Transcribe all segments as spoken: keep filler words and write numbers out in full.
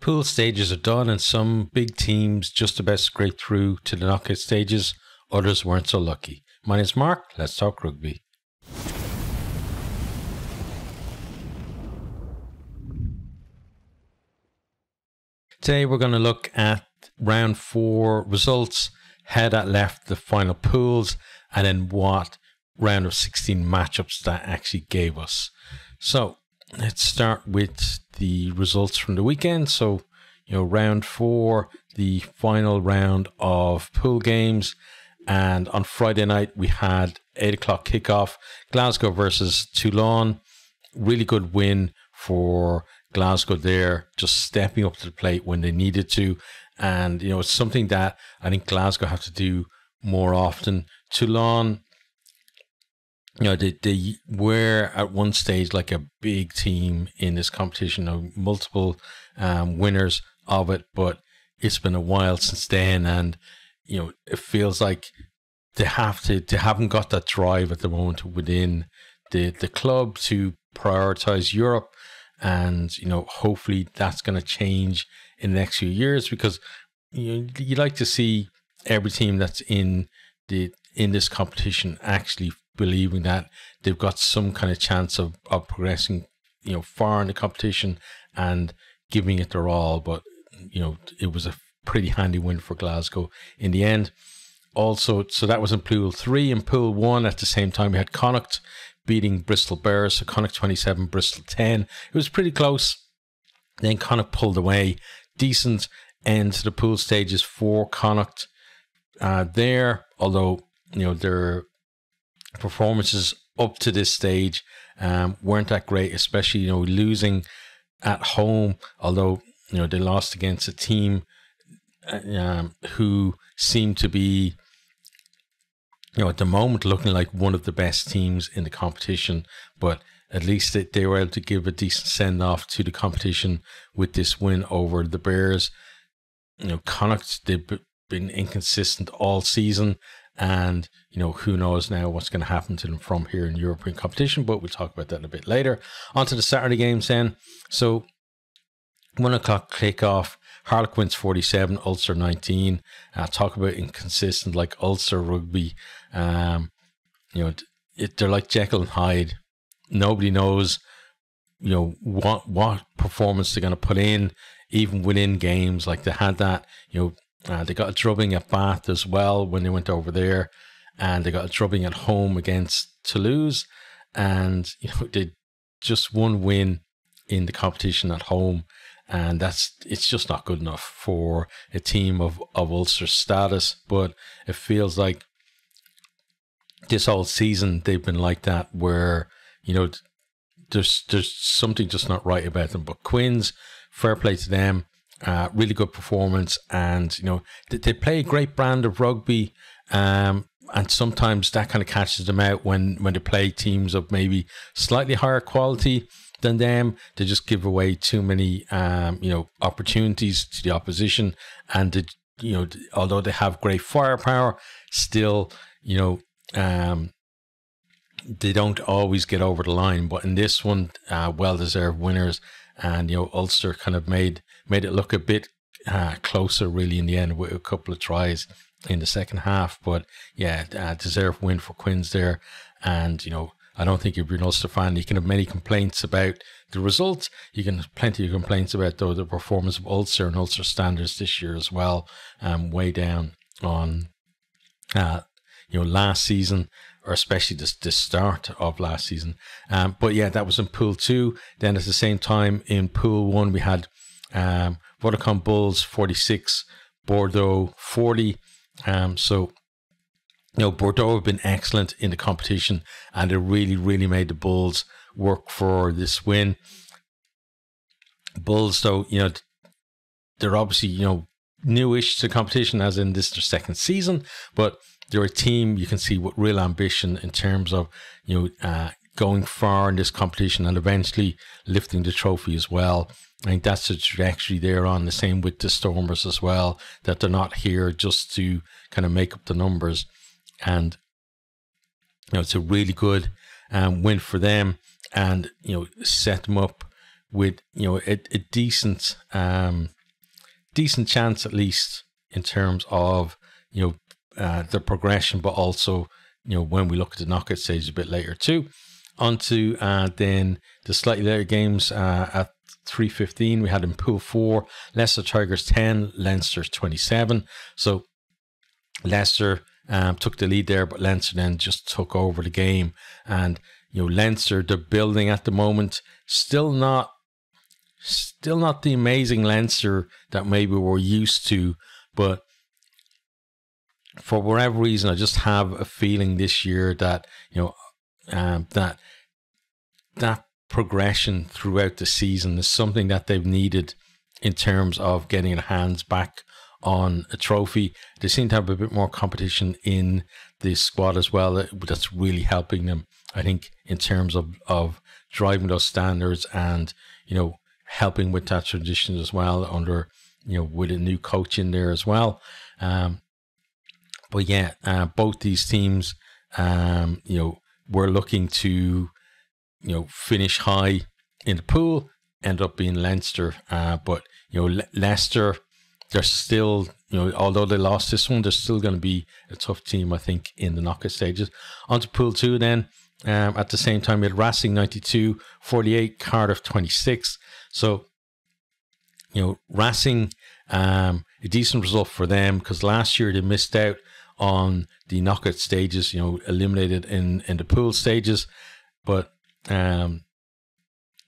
Pool stages are done, and some big teams just about scraped through to the knockout stages. Others weren't so lucky. My name's Mark. Let's talk rugby. Today we're going to look at round four results, how that left the final pools, and then what round of sixteen matchups that actually gave us. So let's start with the results from the weekend. So, you know, round four, the final round of pool games. And on Friday night, we had eight o'clock kickoff, Glasgow versus Toulon. Really good win for Glasgow there, just stepping up to the plate when they needed to. And, you know, it's something that I think Glasgow have to do more often. Toulon, you know, they, they were at one stage like a big team in this competition, you know, multiple um, winners of it, but it's been a while since then. And, you know, it feels like they have to, they haven't got that drive at the moment within the, the club to prioritize Europe. And, you know, hopefully that's going to change in the next few years, because you know, you like to see every team that's in the, in this competition actually believing that they've got some kind of chance of, of progressing, you know, far in the competition and giving it their all. But, you know, it was a pretty handy win for Glasgow in the end. Also, so that was in Pool three. In Pool one, at the same time, we had Connacht beating Bristol Bears. So Connacht twenty-seven, Bristol ten. It was pretty close. Then Connacht pulled away. Decent end to the pool stages for Connacht uh, there. Although, you know, they're performances up to this stage um, weren't that great, especially, you know, losing at home, although, you know, they lost against a team um, who seemed to be, you know, at the moment looking like one of the best teams in the competition, but at least they, they were able to give a decent send-off to the competition with this win over the Bears. You know, Connacht, they've been inconsistent all season, and, you know, who knows now what's going to happen to them from here in European competition, but we'll talk about that a bit later. On to the Saturday games then. So, one o'clock kickoff, Harlequins forty-seven, Ulster nineteen. Uh, talk about inconsistent, like Ulster rugby. Um, you know, it, they're like Jekyll and Hyde. Nobody knows, you know, what, what performance they're going to put in, even within games. Like they had that, you know, Uh, they got a drubbing at Bath as well when they went over there, and they got a drubbing at home against Toulouse, and, you know, they just one win in the competition at home, and that's, it's just not good enough for a team of, of Ulster status. But it feels like this whole season they've been like that, where, you know, there's, there's something just not right about them. But Quins, fair play to them. Uh, really good performance, and, you know, they, they play a great brand of rugby, um, and sometimes that kind of catches them out when, when they play teams of maybe slightly higher quality than them. They just give away too many, um, you know, opportunities to the opposition, and, they, you know, although they have great firepower, still, you know, um, they don't always get over the line. But in this one, uh, well-deserved winners. And, you know, Ulster kind of made made it look a bit uh, closer, really, in the end, with a couple of tries in the second half. But, yeah, uh, deserved win for Quins there. And, you know, I don't think if you're an Ulster fan, you can have many complaints about the results. You can have plenty of complaints about, though, the performance of Ulster and Ulster standards this year as well. Um, way down on, uh, you know, last season, or especially this, this start of last season. Um, but yeah, that was in Pool two. Then at the same time in Pool one, we had um, Vodacom Bulls forty-six, Bordeaux forty. Um, so, you know, Bordeaux have been excellent in the competition, and it really, really made the Bulls work for this win. Bulls, though, you know, they're obviously, you know, newish to competition, as in this their second season, but they're a team you can see with real ambition in terms of, you know, uh, going far in this competition and eventually lifting the trophy as well. I think that's the trajectory they're on. The same with the Stormers as well, that they're not here just to kind of make up the numbers. And, you know, it's a really good um, win for them, and, you know, set them up with, you know, a, a decent, um, decent chance at least in terms of, you know, uh, the progression, but also, you know, when we look at the knockout stage a bit later too. Onto uh, then the slightly later games uh, at three fifteen, we had in Pool four, Leicester Tigers ten, Leinster twenty-seven. So Leicester um, took the lead there, but Leinster then just took over the game. And, you know, Leinster, they're building at the moment, still not, still not the amazing Leinster that maybe we're used to, but for whatever reason, I just have a feeling this year that, you know, um, that that progression throughout the season is something that they've needed in terms of getting their hands back on a trophy. They seem to have a bit more competition in the squad as well. That's really helping them, I think, in terms of, of driving those standards and, you know, helping with that tradition as well under, you know, with a new coach in there as well. Um, but yeah, uh, both these teams, um, you know, were looking to, you know, finish high in the pool, end up being Leinster. Uh, but, you know, Le Leicester, they're still, you know, although they lost this one, they're still going to be a tough team, I think, in the knockout stages. On to Pool two then. Um, at the same time, we had Racing ninety-two, forty-eight, Cardiff twenty-six. So, you know, Racing, um, a decent result for them because last year they missed out on the knockout stages, you know, eliminated in, in the pool stages. But, um,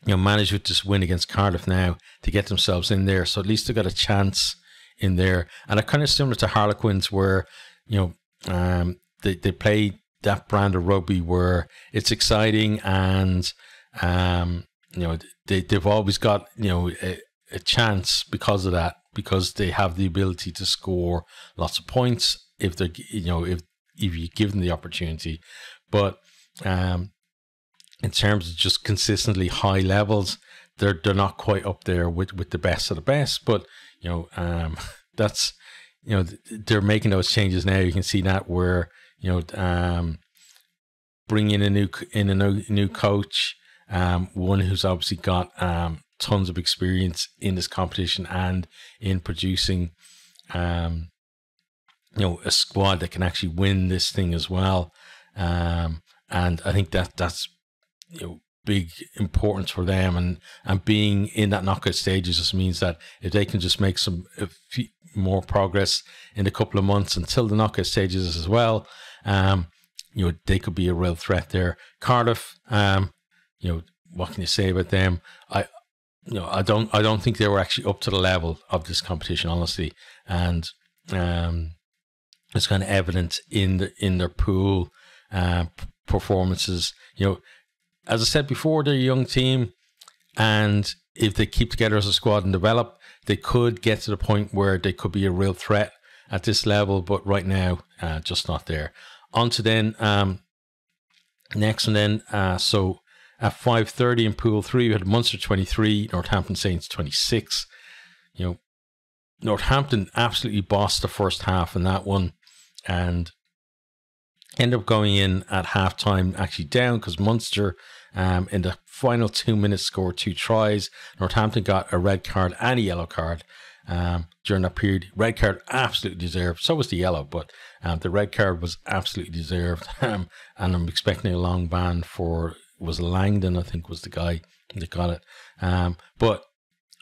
you know, managed with this win against Cardiff now to get themselves in there. So at least they got a chance in there. And they're kind of similar to Harlequins where, you know, um, they, they play that brand of rugby where it's exciting and, um, you know, they, they've always got, you know, a, a chance because of that, because they have the ability to score lots of points if they're, you know, if, if you give them the opportunity. But, um, in terms of just consistently high levels, they're, they're not quite up there with, with the best of the best, but, you know, um, that's, you know, they're making those changes now. You can see that where, you know, um, bringing a new, in a new, new coach, um, one who's obviously got, um, tons of experience in this competition and in producing, um, you know, a squad that can actually win this thing as well. Um, and I think that that's, you know, big importance for them, and, and being in that knockout stages just means that if they can just make some a few more progress in a couple of months until the knockout stages as well, um, you know, they could be a real threat there. Cardiff, um, you know, what can you say about them? I, you know, I don't, I don't think they were actually up to the level of this competition, honestly, and, um, it's kind of evident in the, in their pool, uh, performances. You know, as I said before, they're a young team, and if they keep together as a squad and develop, they could get to the point where they could be a real threat at this level, but right now, uh, just not there. On to then, um, next and then, uh, so at five thirty in Pool three, we had Munster twenty-three, Northampton Saints twenty-six. You know, Northampton absolutely bossed the first half in that one, and end up going in at halftime actually down because Munster um, in the final two minutes scored two tries. Northampton got a red card and a yellow card um, during that period. Red card absolutely deserved. So was the yellow, but um, the red card was absolutely deserved. Um, and I'm expecting a long ban for, was Langdon, I think, was the guy that got it. Um, but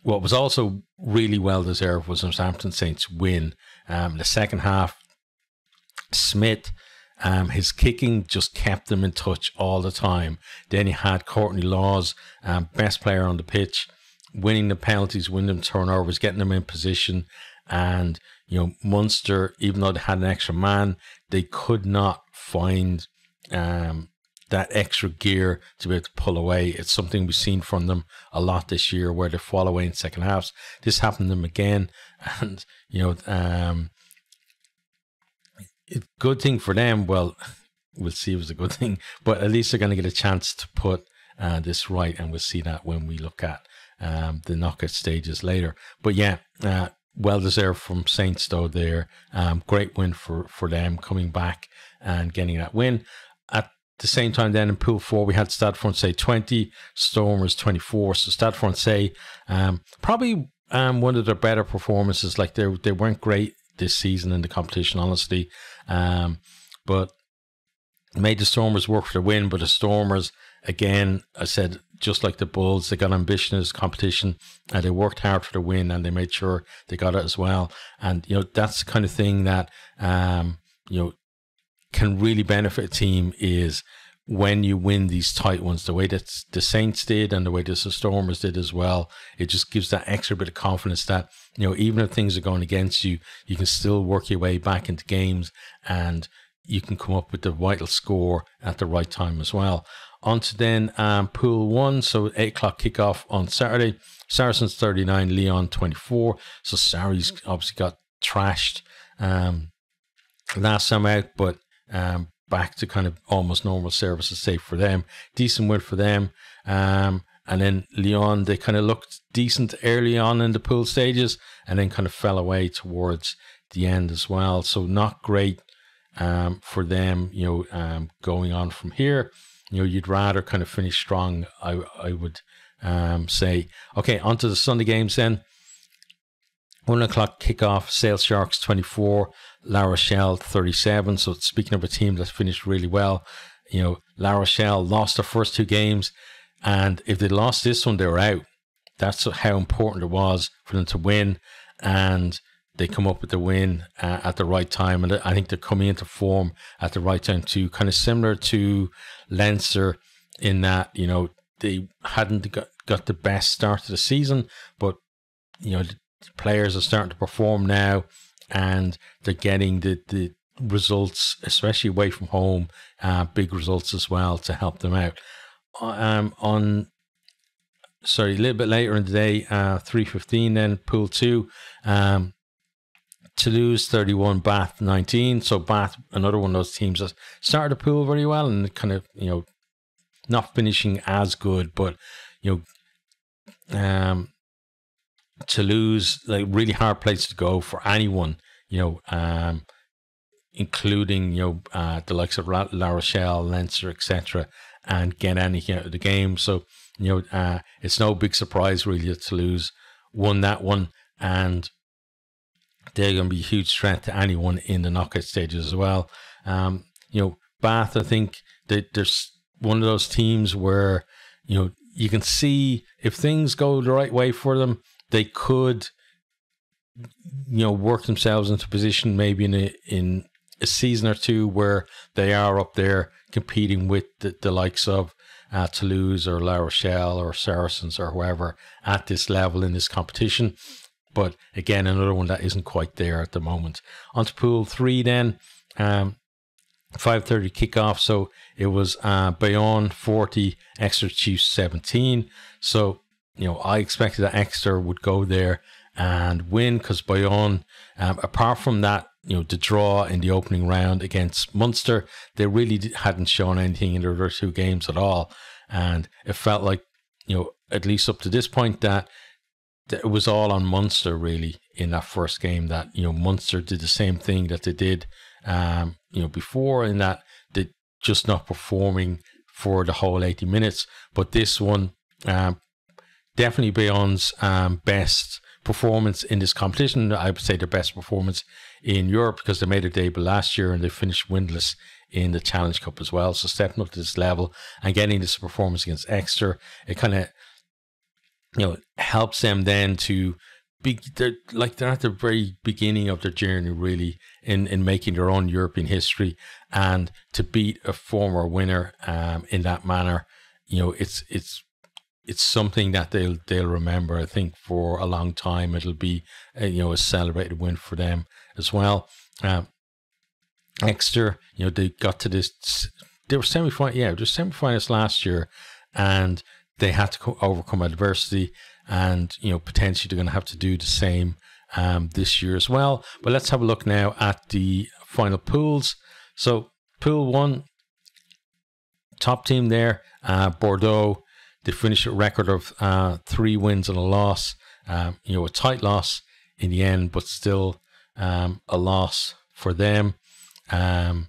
what was also really well deserved was Northampton Saints' win. Um, the second half, Smith, Um, his kicking just kept them in touch all the time. Then he had Courtney Laws, um, best player on the pitch, winning the penalties, winning them turnovers, getting them in position. And, you know, Munster, even though they had an extra man, they could not find um, that extra gear to be able to pull away. It's something we've seen from them a lot this year where they fall away in second halves. This happened to them again. And, you know, um, good thing for them. Well, we'll see if it was a good thing, but at least they're going to get a chance to put uh, this right, and we'll see that when we look at um, the knockout stages later. But yeah, uh, well deserved from Saints though there. Um, great win for, for them coming back and getting that win. At the same time then in Pool four, we had Stade Francais twenty, Stormers twenty-four. So Stade Francais um, probably um, one of their better performances. Like they, they weren't great this season in the competition, honestly. Um, but made the Stormers work for the win. But the Stormers, again, I said, just like the Bulls, they got ambition in this competition and they worked hard for the win and they made sure they got it as well. And, you know, that's the kind of thing that, um, you know, can really benefit a team is when you win these tight ones, the way that the Saints did and the way that the Stormers did as well. It just gives that extra bit of confidence that, you know, even if things are going against you, you can still work your way back into games and you can come up with the vital score at the right time as well. On to then um, Pool one, so eight o'clock kickoff on Saturday. Saracens thirty-nine, Lyon twenty-four. So Sarries obviously got trashed um, last time out, but um, back to kind of almost normal services, safe for them. Decent win for them. Um, and then Lyon, they kind of looked decent early on in the pool stages and then kind of fell away towards the end as well. So not great um, for them, you know, um, going on from here. You know, you'd rather kind of finish strong, I, I would um, say. Okay, on to the Sunday games then. One o'clock kickoff, Sale Sharks twenty-four, La Rochelle thirty-seven. So speaking of a team that finished really well, you know, La Rochelle lost their first two games. And if they lost this one, they were out. That's how important it was for them to win. And they come up with the win uh, at the right time. And I think they're coming into form at the right time too. Kind of similar to Leinster in that, you know, they hadn't got, got the best start to the season, but, you know, the players are starting to perform now and they're getting the, the results, especially away from home, uh, big results as well to help them out. Um, on... Sorry, a little bit later in the day, uh, three fifteen then, Pool two. Um, Toulouse thirty-one, Bath nineteen. So Bath, another one of those teams that started the pool very well and kind of, you know, not finishing as good, but, you know, um, Toulouse, like, really hard place to go for anyone, you know, um, including, you know, uh, the likes of La Rochelle, Leinster, et cetera, and get anything out of the game. So, you know, uh, it's no big surprise really that Toulouse won that one, and they're going to be a huge threat to anyone in the knockout stages as well. Um, you know, Bath, I think they, they're one of those teams where, you know, you can see if things go the right way for them, they could, you know, work themselves into position maybe in a, in a season or two where they are up there competing with the, the likes of uh, Toulouse or La Rochelle or Saracens or whoever at this level in this competition. But again, another one that isn't quite there at the moment. On to Pool three then, um, five thirty kickoff. So it was uh, Bayonne forty, Exeter Chiefs seventeen. So, you know, I expected that Exeter would go there and win because Bayonne, um, apart from that, you know, the draw in the opening round against Munster, they really hadn't shown anything in their other two games at all. And it felt like, you know, at least up to this point that, it was all on Munster really in that first game that, you know, Munster did the same thing that they did, um, you know, before in that they just not performing for the whole eighty minutes. But this one, um, definitely Bayonne's um, best performance in this competition. I would say their best performance in Europe because they made their debut last year and they finished winless in the Challenge Cup as well. So stepping up to this level and getting this performance against Exeter, it kind of, you know, it helps them then to be, they're like, they're at the very beginning of their journey really in, in making their own European history, and to beat a former winner, um, in that manner, you know, it's, it's, it's something that they'll, they'll remember, I think, for a long time. It'll be, a, you know, a celebrated win for them as well. Um, Exeter, you know, they got to this, they were semi-final, yeah, they were semi-finals last year, and they had to overcome adversity, and, you know, potentially they're going to have to do the same um, this year as well. But let's have a look now at the final pools. So Pool one, top team there, uh, Bordeaux, they finished a record of uh, three wins and a loss, um, you know, a tight loss in the end, but still um, a loss for them. Um,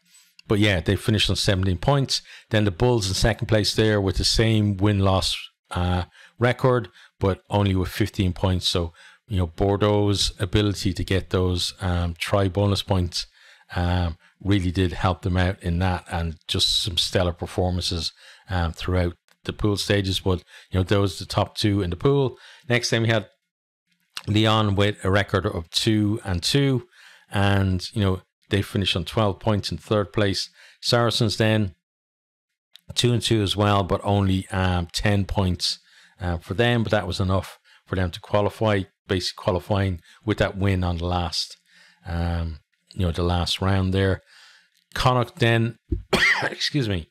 But yeah, they finished on seventeen points. Then the Bulls in second place there with the same win-loss uh, record, but only with fifteen points. So, you know, Bordeaux's ability to get those um, try bonus points um, really did help them out in that, and just some stellar performances um, throughout the pool stages. But, you know, those the top two in the pool. Next time we had Lyon with a record of two and two. And, you know, they finished on twelve points in third place. Saracens then two and two as well, but only um, ten points uh, for them. But that was enough for them to qualify, basically qualifying with that win on the last, um, you know, the last round there. Connacht then, excuse me,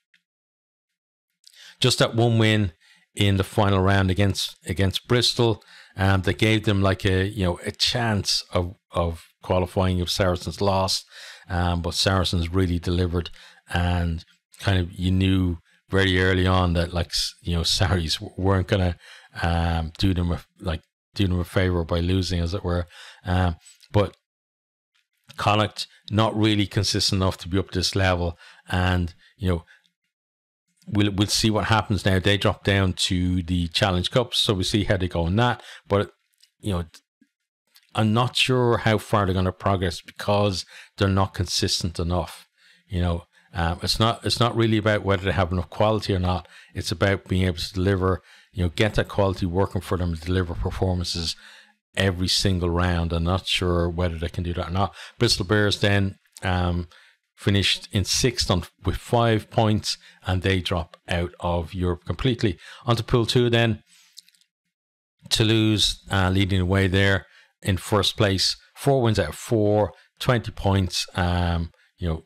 just that one win in the final round against against Bristol, and um, that gave them like a you know a chance of of. qualifying if Saracens lost, um, but Saracens really delivered, and kind of you knew very early on that like you know Saris weren't gonna um, do them a, like do them a favor by losing, as it were. Um, but Connacht not really consistent enough to be up to this level, and you know we'll we'll see what happens now. They drop down to the Challenge Cup, so we see how they go in that. But you know. I'm not sure how far they're going to progress because they're not consistent enough. You know, um, it's not it's not really about whether they have enough quality or not. It's about being able to deliver, you know, get that quality working for them to deliver performances every single round. I'm not sure whether they can do that or not. Bristol Bears then um, finished in sixth on, with five points, and they drop out of Europe completely. On to Pool two then. Toulouse uh, leading the way there. In first place, four wins out of four, twenty points, um, you know,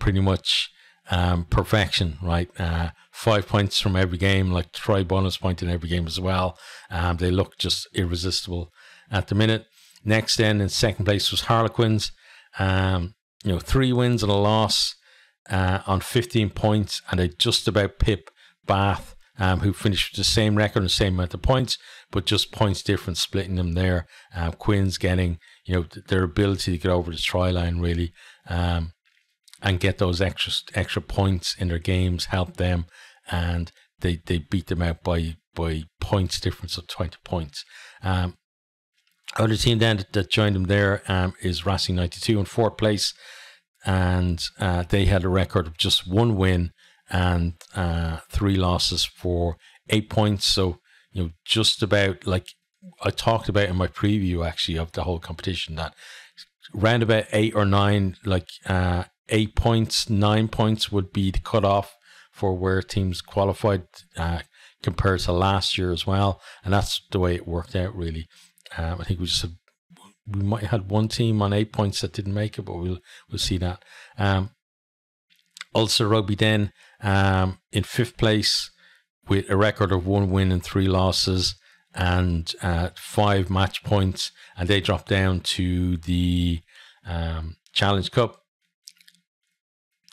pretty much um, perfection, right? Uh, five points from every game, like try bonus point in every game as well. Um, they look just irresistible at the minute. Next then in second place was Harlequins, um, you know, three wins and a loss uh, on fifteen points, and they just about pip Bath, Um, who finished with the same record and same amount of points, but just points difference splitting them there. Um, Quinn's getting, you know, their ability to get over the try line really, um, and get those extra extra points in their games helped them, and they they beat them out by by points difference of twenty points. Um, other team then that, that joined them there um, is Racing ninety-two in fourth place, and uh, they had a record of just one win and uh, three losses for eight points. So, you know, just about like I talked about in my preview, actually, of the whole competition, that round about eight or nine, like uh, eight points, nine points would be the cutoff for where teams qualified uh, compared to last year as well. And that's the way it worked out, really. Um, I think we just had, we might have had one team on eight points that didn't make it, but we'll, we'll see that. Um, Ulster Rugby then um, in fifth place with a record of one win and three losses and uh, five match points, and they dropped down to the um, Challenge Cup.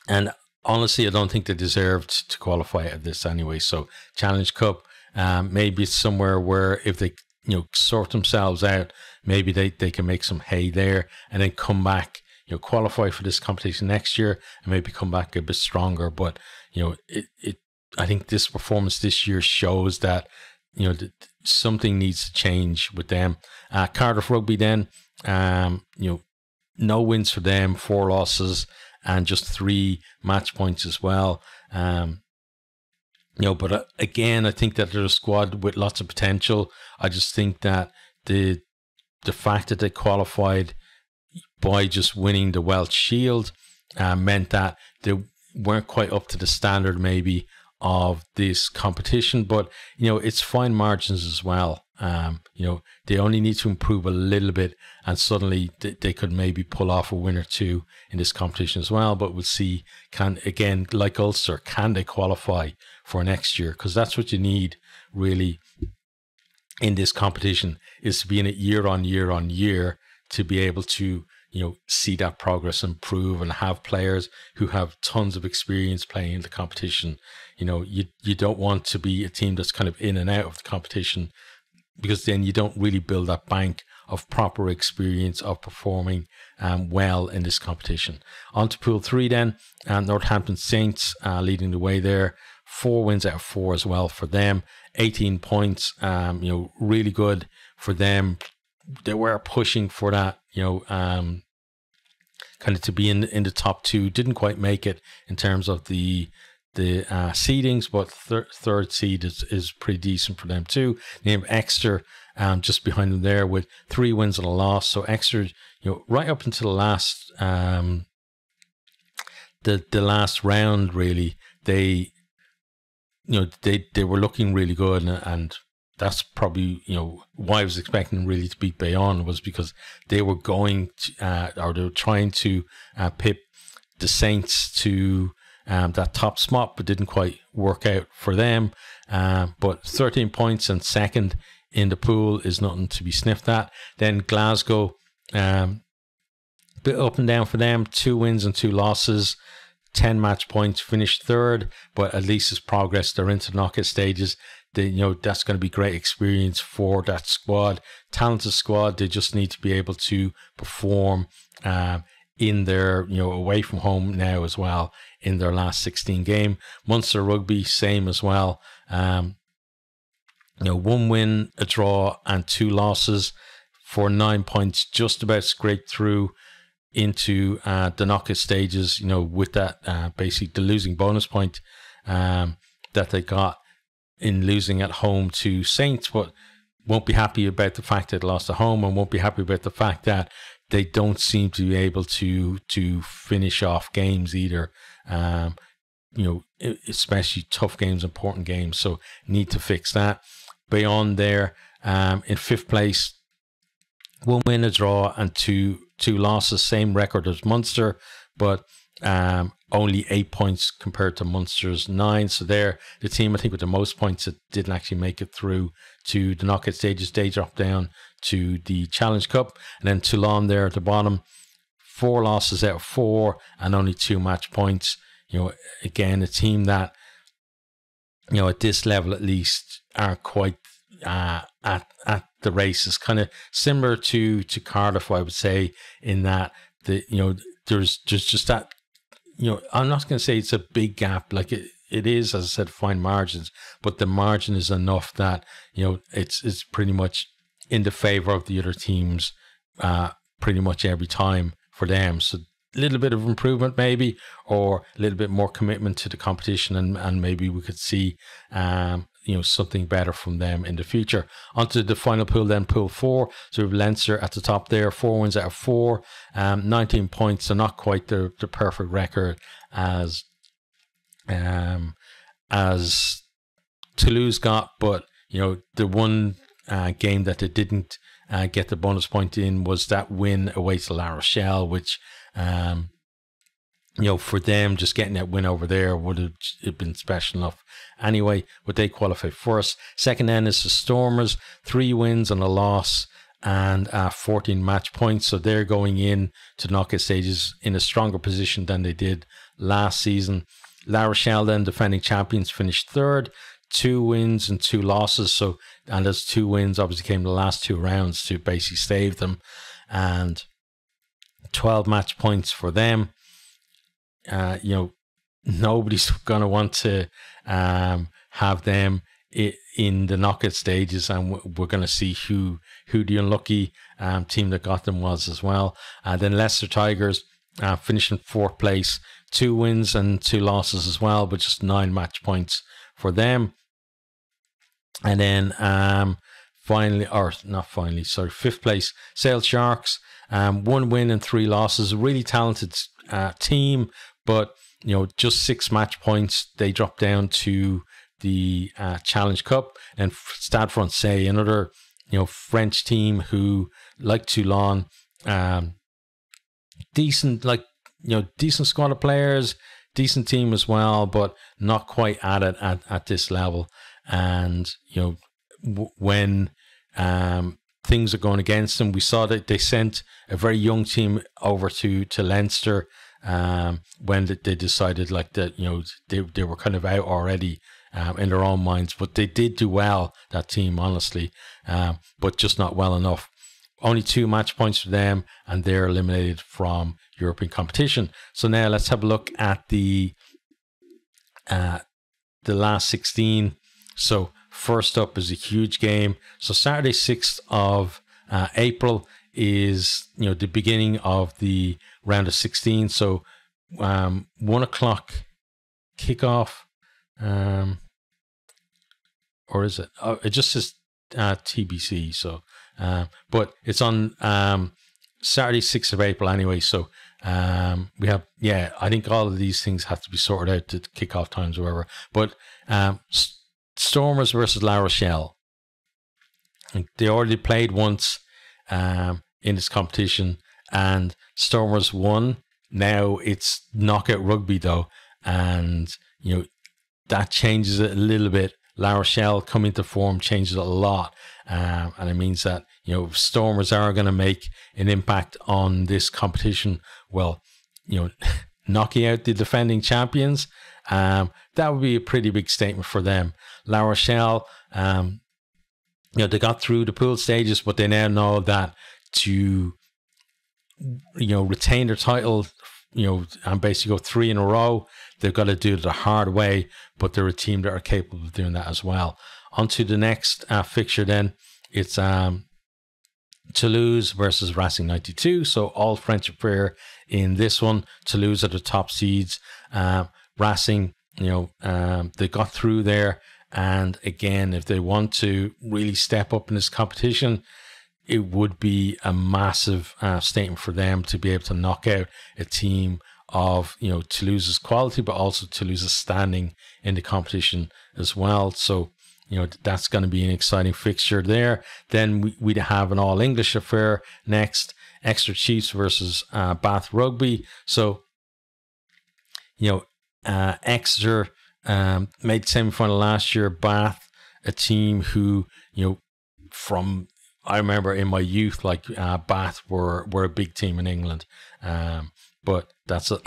And honestly, I don't think they deserved to qualify at this anyway. So Challenge Cup, um, maybe it's somewhere where if they you know sort themselves out, maybe they they can make some hay there and then come back. You know, qualify for this competition next year and maybe come back a bit stronger. But you know, it, it I think this performance this year shows that you know that something needs to change with them. Uh, Cardiff Rugby then, um, you know, no wins for them, four losses and just three match points as well. Um, you know, but again, I think that they're a squad with lots of potential. I just think that the the fact that they qualified by just winning the Welsh Shield uh, meant that they weren't quite up to the standard maybe of this competition, but you know it's fine margins as well. Um, you know they only need to improve a little bit, and suddenly th they could maybe pull off a win or two in this competition as well. But we'll see. Can again, like Ulster, can they qualify for next year? Because that's what you need really in this competition, is to be in it year on year on year, to be able to, you know, see that progress improve and have players who have tons of experience playing in the competition. You know, you, you don't want to be a team that's kind of in and out of the competition, because then you don't really build that bank of proper experience of performing um, well in this competition. On to Pool three then, and Northampton Saints uh, leading the way there. Four wins out of four as well for them. eighteen points, um, you know, really good for them. They were pushing for that, you know, um, kind of to be in, in the top two. Didn't quite make it in terms of the the uh, seedings, but thir third seed is, is pretty decent for them too. They have Exeter um, just behind them there with three wins and a loss. So Exeter, you know, right up until the last um, the the last round, really, they you know they they were looking really good, and, and that's probably you know why I was expecting really to beat Bayonne, was because they were going to, uh, or they were trying to uh, pip the Saints to Um, that top spot, but didn't quite work out for them. Uh, but thirteen points and second in the pool is nothing to be sniffed at. Then Glasgow, um, bit up and down for them, two wins and two losses, ten match points, finished third, but at least it's progress. They're into knockout stages. They, you know, that's going to be great experience for that squad, talented squad. They just need to be able to perform um, in their, you know, away from home now as well, in their last sixteen game. Munster Rugby, same as well. Um, you know, one win, a draw, and two losses for nine points, just about scraped through into uh, the knockout stages, you know, with that uh, basically the losing bonus point um, that they got in losing at home to Saints, but won't be happy about the fact that they lost at home, and won't be happy about the fact that they don't seem to be able to to finish off games either, um, you know, especially tough games, important games. So need to fix that. Beyond there, um, in fifth place, one win, a draw, and two two losses. Same record as Munster, but um, only eight points compared to Munster's nine. So they're the team, I think, with the most points that didn't actually make it through to the knockout stages. They dropped down to the Challenge Cup. And then Toulon there at the bottom, four losses out of four and only two match points. You know, again, a team that, you know, at this level at least, aren't quite uh, at at the races. Kind of similar to to Cardiff, I would say, in that the you know there's there's just that, you know, I'm not going to say it's a big gap, like it it is, as I said, fine margins, but the margin is enough that, you know, it's it's pretty much in the favor of the other teams uh, pretty much every time for them. So a little bit of improvement maybe, or a little bit more commitment to the competition, and, and maybe we could see um, you know, something better from them in the future. Onto the final pool then, Pool four. So we have Leinster at the top there, four wins out of four, um, nineteen points, so not quite the, the perfect record as um, as Toulouse got, but you know, the one Uh, game that they didn't uh, get the bonus point in was that win away to La Rochelle, which um, you know, for them, just getting that win over there would have been special enough anyway. But they qualify first. Second then is the Stormers, three wins and a loss and uh, fourteen match points, so they're going in to knockout stages in a stronger position than they did last season. La Rochelle then, defending champions, finished third, two wins and two losses. So, and those two wins obviously came the last two rounds to basically save them, and twelve match points for them. Uh, you know, nobody's going to want to um, have them in the knockout stages, and we're going to see who who the unlucky um, team that got them was as well. And uh, then Leicester Tigers uh, finishing fourth place, two wins and two losses as well, but just nine match points for them. And then um, finally, or not finally, sorry, fifth place, Sale Sharks, um, one win and three losses. Really talented uh, team, but you know, just six match points. They dropped down to the uh, Challenge Cup. And Stade Francais, another you know French team who, like Toulon, um, decent, like you know, decent squad of players, decent team as well, but not quite at it at at this level. And you know, w when um, things are going against them, we saw that they sent a very young team over to to Leinster um, when they decided like that. You know, they they were kind of out already um, in their own minds, but they did do well, that team, honestly, um, but just not well enough. Only two match points for them, and they're eliminated from European competition. So now let's have a look at the uh, the last sixteen. So first up is a huge game. So Saturday, sixth of April is, you know, the beginning of the round of sixteen. So um, one o'clock kickoff, um, or is it? Oh, it just says uh, T B C. So. Um, but it's on um, Saturday, sixth of April anyway. So um, we have, yeah, I think all of these things have to be sorted out to kickoff times or whatever. But um, Stormers versus La Rochelle. They already played once um, in this competition and Stormers won. Now it's knockout rugby though. And, you know, that changes it a little bit. La Rochelle coming to form changes a lot. Um, and it means that, you know, if Stormers are going to make an impact on this competition, well, you know, knocking out the defending champions, um, that would be a pretty big statement for them. La Rochelle, um, you know, they got through the pool stages, but they now know that to, you know, retain their title, you know, and basically go three in a row, they've got to do it the hard way, but they're a team that are capable of doing that as well. On to the next uh, fixture then. It's um, Toulouse versus Racing ninety-two. So all French affair in this one. Toulouse are the top seeds. Um, Racing, you know, um, they got through there. And again, if they want to really step up in this competition, it would be a massive uh, statement for them to be able to knock out a team of, you know, Toulouse's quality, but also Toulouse's standing in the competition as well. So, you know, that's going to be an exciting fixture there. Then we, we'd have an all-English affair next. Exeter Chiefs versus uh, Bath Rugby. So, you know, uh, Exeter um, made the semi-final last year. Bath, a team who, you know, from, I remember in my youth, like uh, Bath were, were a big team in England. Um, but that's, a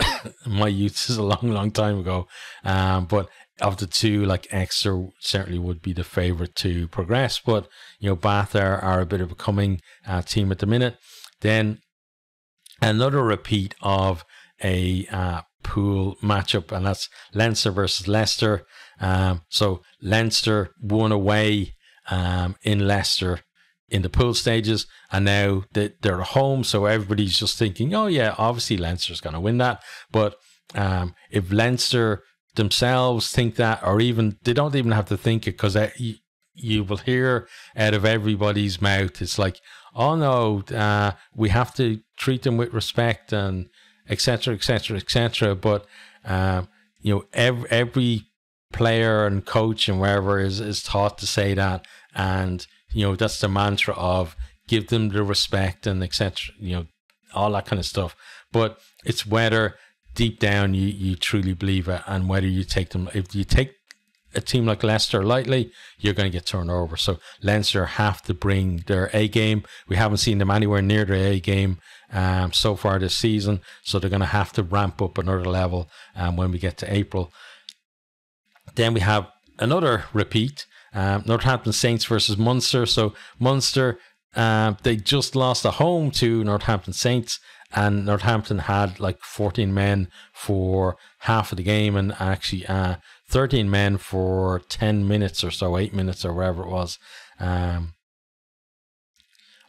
my youth is a long, long time ago. Um, but of the two, like Exeter certainly would be the favourite to progress, but you know, Bath are, are a bit of a coming uh, team at the minute. Then another repeat of a uh, pool matchup, and that's Leinster versus Leicester. Um, so Leinster won away um, in Leicester in the pool stages, and now they, they're at home, so everybody's just thinking, oh yeah, obviously Leinster's going to win that. But um, if Leinster themselves think that, or even they don't even have to think it, because you, you will hear out of everybody's mouth, it's like, oh no, uh, we have to treat them with respect and etc, etc, etc. But um, you know, every, every player and coach and wherever is, is taught to say that, and you know, that's the mantra of give them the respect and etc, you know, all that kind of stuff. But it's whether deep down you, you truly believe it, and whether you take them, if you take a team like Leicester lightly, you're going to get turned over. So Leinster have to bring their A game. We haven't seen them anywhere near their A game um, so far this season, so they're going to have to ramp up another level um, when we get to April. Then we have another repeat, um, Northampton Saints versus Munster. So Munster, uh, they just lost at home to Northampton Saints, and Northampton had like fourteen men for half of the game, and actually uh, thirteen men for ten minutes or so, eight minutes or wherever it was. Um,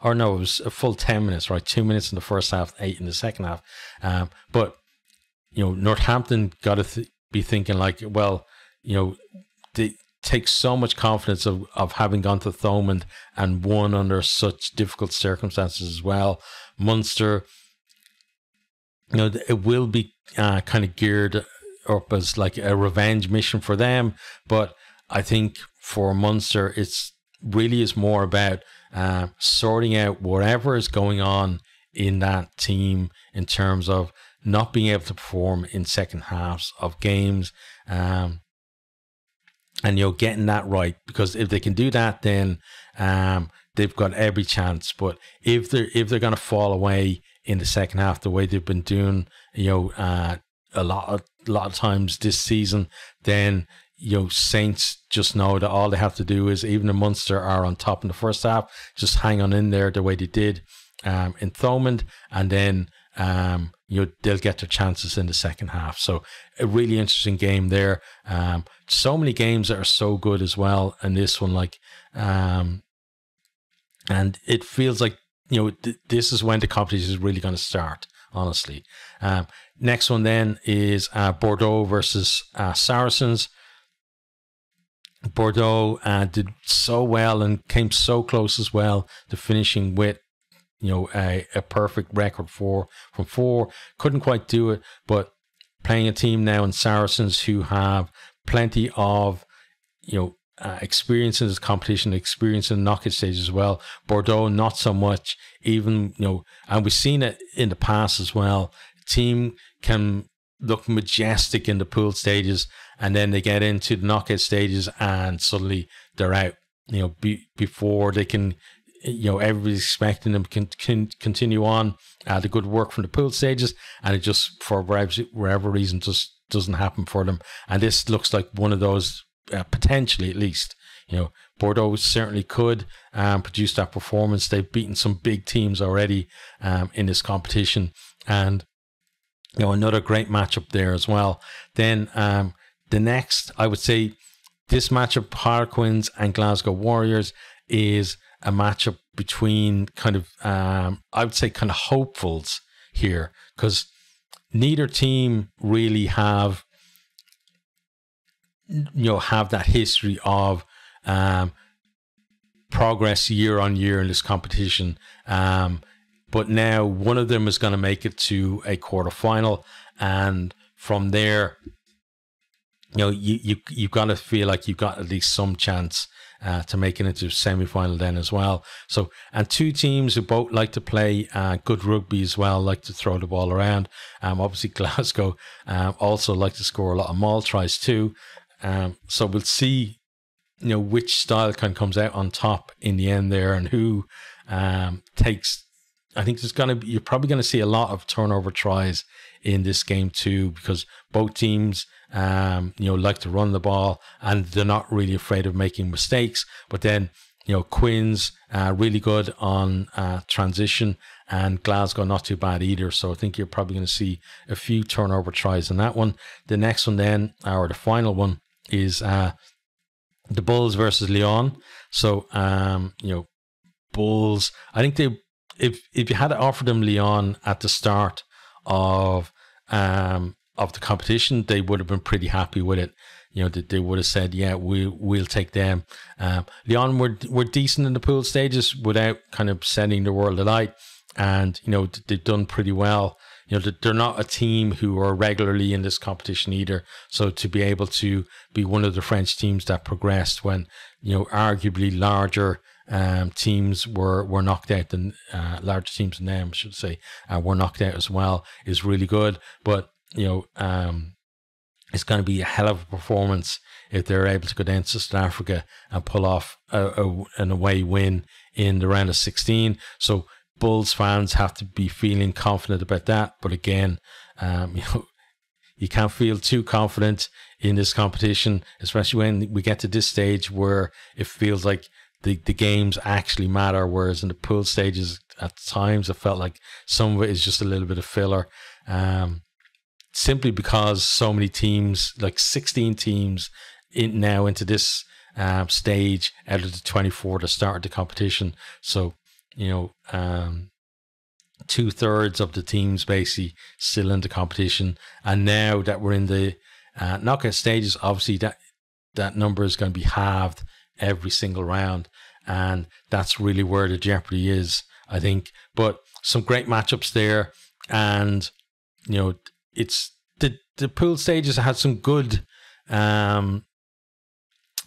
or no, it was a full ten minutes, right? Two minutes in the first half, eight in the second half. Um, but, you know, Northampton got to th be thinking like, well, you know, they take so much confidence of, of having gone to Thomond and won under such difficult circumstances as well. Munster, you know, it will be uh, kind of geared up as like a revenge mission for them, but I think for Munster, it's really is more about uh, sorting out whatever is going on in that team in terms of not being able to perform in second halves of games, um, and you know, getting that right, because if they can do that, then um, they've got every chance. But if they're if they're going to fall away in the second half the way they've been doing, you know, uh, a lot of a lot of times this season, then you know, Saints just know that all they have to do is, even the Munster are on top in the first half, just hang on in there the way they did um, in Thomond, and then um, you know, they'll get their chances in the second half. So a really interesting game there. Um, so many games that are so good as well, and this one, like, um, and it feels like, you know, th this is when the competition is really going to start, honestly. Um, next one then is uh, Bordeaux versus uh, Saracens. Bordeaux uh, did so well and came so close as well to finishing with, you know, a, a perfect record four from four. Couldn't quite do it, but playing a team now in Saracens who have plenty of, you know, uh, experience in this competition, experience in the knockout stage as well. Bordeaux, not so much, even, you know, and we've seen it in the past as well. A team can look majestic in the pool stages, and then they get into the knockout stages and suddenly they're out, you know, be, before they can, you know, everybody's expecting them can, can continue on uh, the good work from the pool stages, and it just, for whatever reason, just doesn't happen for them. And this looks like one of those, uh, potentially at least. You know, Bordeaux certainly could um, produce that performance. They've beaten some big teams already um, in this competition, and, you know, another great matchup there as well. Then um, the next, I would say, this matchup, Harlequins and Glasgow Warriors, is a matchup between kind of, um, I would say, kind of hopefuls here, because neither team really have, you know, have that history of um, progress year on year in this competition. Um, but now one of them is going to make it to a quarterfinal, and from there, you know, you, you, you've got to feel like you've got at least some chance Uh, to make it into semi-final then as well. So, and two teams who both like to play uh, good rugby as well, like to throw the ball around. Um, obviously Glasgow um, also like to score a lot of maul tries too. Um, so we'll see, you know, which style kind of comes out on top in the end there, and who um, takes. I think there's going to be, you're probably going to see a lot of turnover tries in this game too, because both teams, um, you know, like to run the ball, and they're not really afraid of making mistakes. But then, you know, Quins uh, really good on uh, transition, and Glasgow not too bad either. So I think you're probably going to see a few turnover tries in that one. The next one then, or the final one, is uh, the Bulls versus Lyon. So, um, you know, Bulls, I think they, if if you had offered them Lyon at the start of um of the competition, they would have been pretty happy with it. You know, they, they would have said, yeah, we we'll take them. Um, Lyon were were decent in the pool stages without kind of setting the world alight, and you know, they've done pretty well. You know, they're not a team who are regularly in this competition either. So to be able to be one of the French teams that progressed when, you know, arguably larger um, teams were, were knocked out, than uh, larger teams than them, I should say, uh, were knocked out as well, is really good. But, you know, um, it's going to be a hell of a performance if they're able to go down to South Africa and pull off a, a, an away win in the round of sixteen. So Bulls fans have to be feeling confident about that. But again, um, you know, you can't feel too confident in this competition, especially when we get to this stage where it feels like the, the games actually matter, whereas in the pool stages at times it felt like some of it is just a little bit of filler, um, simply because so many teams, like sixteen teams in now into this um, stage out of the twenty-four that started the competition. So, you know, um, two thirds of the teams basically still in the competition. And now that we're in the uh, knockout stages, obviously that, that number is going to be halved every single round. And that's really where the jeopardy is, I think. But some great matchups there. And, you know, it's the, the pool stages had some good, um,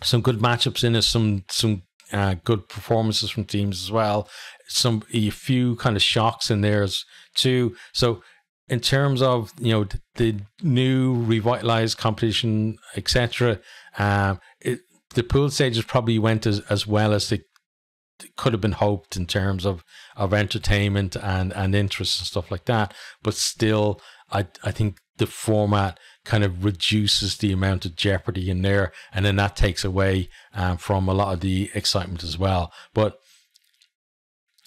some good matchups in it, some, some, Uh, good performances from teams as well, some a few kind of shocks in there too. So in terms of, you know, the, the new revitalized competition, etc., um it, the pool stages probably went as, as well as they could have been hoped in terms of of entertainment and and interest and stuff like that. But still, I I think the format kind of reduces the amount of jeopardy in there, and then that takes away um, from a lot of the excitement as well. But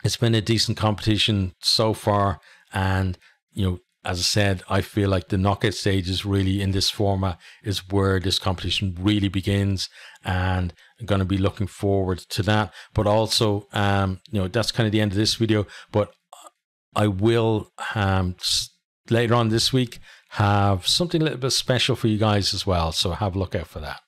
it's been a decent competition so far, and you know, as I said, I feel like the knockout stages really in this format is where this competition really begins, and I'm going to be looking forward to that. But also, um, you know, that's kind of the end of this video, but I will um, later on this week have something a little bit special for you guys as well. So have a look out for that.